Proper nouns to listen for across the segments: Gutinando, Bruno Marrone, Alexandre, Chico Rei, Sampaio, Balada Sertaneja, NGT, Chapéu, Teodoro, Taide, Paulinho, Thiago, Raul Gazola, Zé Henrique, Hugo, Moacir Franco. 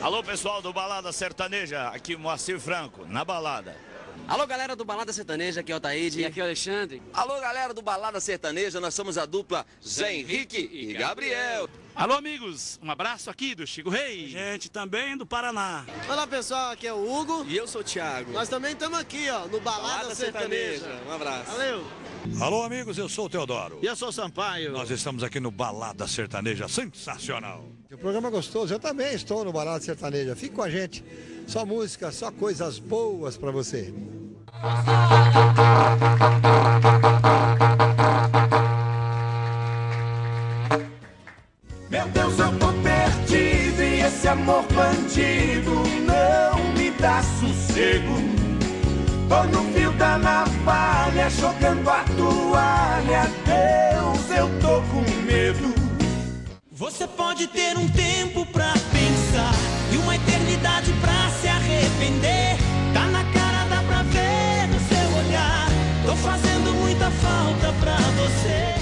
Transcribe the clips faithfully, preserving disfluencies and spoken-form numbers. Alô, pessoal do Balada Sertaneja, aqui Moacir Franco, na balada. Alô, galera do Balada Sertaneja, aqui é o Taide. E aqui é o Alexandre. Alô, galera do Balada Sertaneja, nós somos a dupla Zé Henrique e Gabriel. Alô, amigos, um abraço aqui do Chico Rei. Gente, também do Paraná. Olá, pessoal, aqui é o Hugo. E eu sou o Thiago. Nós também estamos aqui, ó, no Balada, Balada Sertaneja. Sertaneja. Um abraço. Valeu. Alô, amigos, eu sou o Teodoro. E eu sou o Sampaio. Nós estamos aqui no Balada Sertaneja, sensacional. O programa é gostoso, eu também estou no Balada Sertaneja. Fique com a gente, só música, só coisas boas pra você. Meu Deus, eu tô perdido e esse amor bandido não me dá sossego. Tô no fio da navalha, jogando a toalha. Deus, eu tô com medo. Você pode ter um tempo pra pensar e uma eternidade pra se arrepender. Tá na cara, dá pra ver no seu olhar. Tô fazendo muita falta pra você.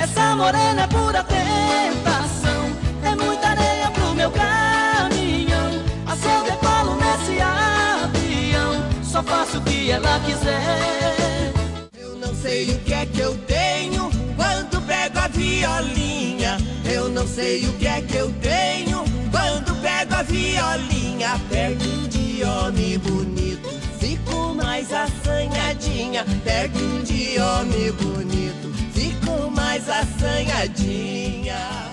Essa morena é pura tentação, é muita areia pro meu caminhão. Assim eu decolo nesse avião, só faço o que ela quiser. Eu não sei o que é que eu tenho quando pego a violinha. Eu não sei o que é que eu tenho quando pego a violinha. Pego de homem bonito, fico mais assanhadinha. Pego de homem bonito, fico mais assanhadinha.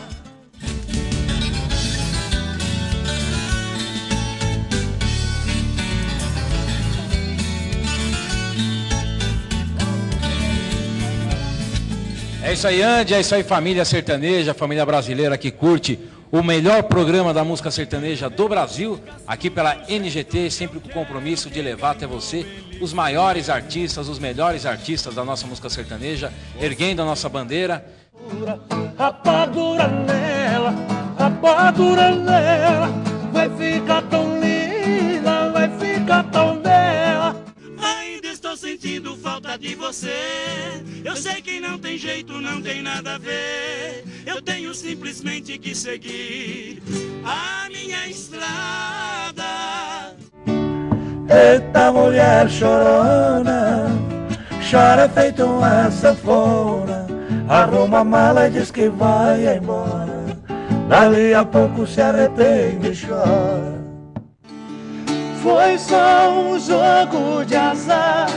É isso aí, Andy, é isso aí, família sertaneja, família brasileira que curte o melhor programa da música sertaneja do Brasil, aqui pela N G T, sempre com o compromisso de levar até você os maiores artistas, os melhores artistas da nossa música sertaneja, erguendo a nossa bandeira. Rapadura nela, rapadura nela, vai ficar tão linda, vai ficar tão bela. Ainda estou sentindo falta de você, eu sei que não tem jeito, não tem nada a ver. Eu tenho simplesmente que seguir a minha estrada. Eita mulher chorona, chora feito uma sanfona. Arruma a mala e diz que vai embora. Dali a pouco se arrepende e chora. Foi só um jogo de azar.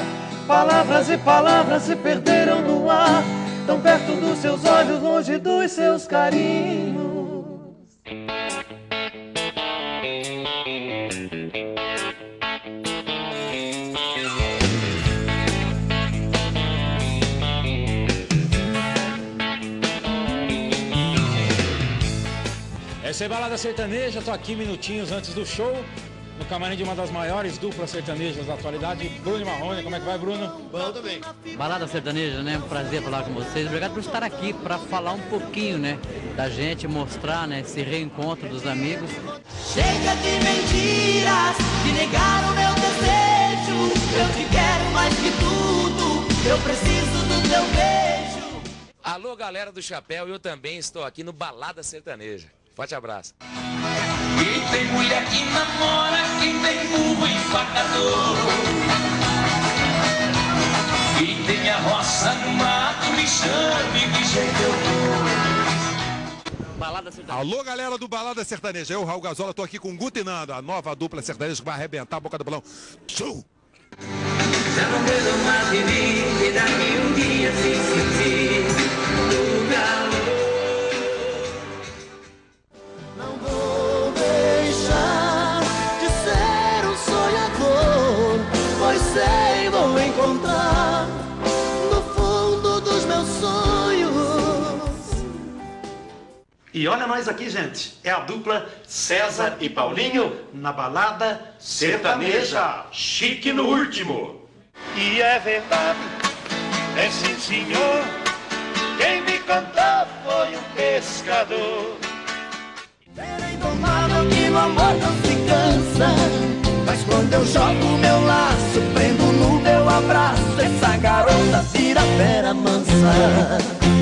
Palavras e palavras se perderam no ar. Tão perto dos seus olhos, longe dos seus carinhos. Essa é Balada Sertaneja, tô aqui minutinhos antes do show, no camarim de uma das maiores duplas sertanejas da atualidade, Bruno Marrone. Como é que vai, Bruno? Bom, também. Balada Sertaneja, né? Um prazer falar com vocês. Obrigado por estar aqui para falar um pouquinho, né? Da gente, mostrar, né? Esse reencontro dos amigos. Chega de mentiras, de negar o meu desejo. Eu te quero mais que tudo, eu preciso do teu beijo. Alô, galera do Chapéu, eu também estou aqui no Balada Sertaneja. Forte abraço. E tem mulher que namora, que tem burro empacador. E tem a roça no mato, me chame, que jeito eu dou. Balada Sertaneja. Alô, galera do Balada Sertaneja. Eu, Raul Gazola, tô aqui com o Gutinando, a nova dupla sertaneja que vai arrebentar a boca do balão. Tchum! Já não vejo mais de mim, que daqui um dia se sentir do galo. Sei, vou encontrar no fundo dos meus sonhos. E olha nós aqui, gente. É a dupla César e Paulinho na Balada Sertaneja. Chique no último. E é verdade, é sim senhor. Quem me cantou foi um pescador. Era indomável que o amor não se cansa. Mas quando eu jogo meu laço, prendo no meu abraço, essa garota vira fera mansa.